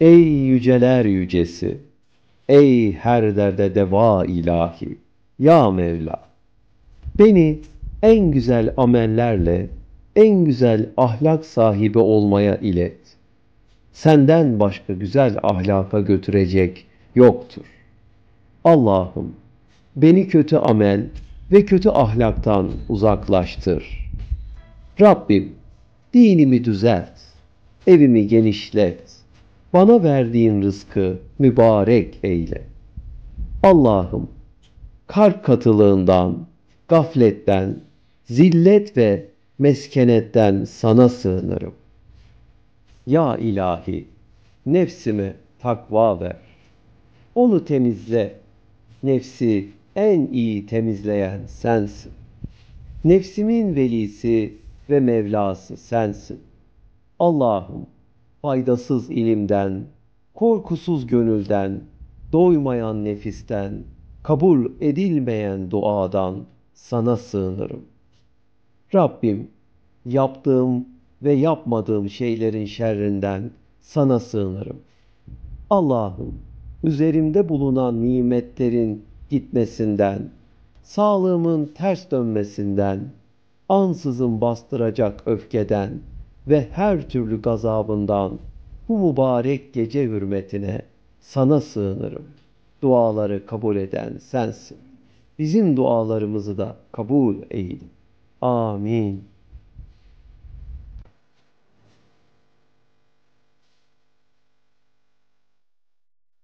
Ey yüceler yücesi, ey her derde deva ilahi, ya Mevla, beni en güzel amellerle, en güzel ahlak sahibi olmaya ilet. Senden başka güzel ahlaka götürecek yoktur. Allah'ım, beni kötü amel ve kötü ahlaktan uzaklaştır. Rabbim, dinimi düzelt, evimi genişlet, bana verdiğin rızkı mübarek eyle. Allah'ım, kalp katılığından, gafletten, zillet ve meskenetten sana sığınırım. Ya ilahi, nefsime takva ver. Onu temizle. Nefsi en iyi temizleyen sensin. Nefsimin velisi ve Mevlası sensin. Allah'ım, faydasız ilimden, korkusuz gönülden, doymayan nefisten, kabul edilmeyen duadan sana sığınırım. Rabbim, yaptığım ve yapmadığım şeylerin şerrinden sana sığınırım. Allah'ım, üzerimde bulunan nimetlerin gitmesinden, sağlığımın ters dönmesinden, ansızın bastıracak öfkeden ve her türlü gazabından bu mübarek gece hürmetine sana sığınırım. Duaları kabul eden sensin. Bizim dualarımızı da kabul eyle. Amin.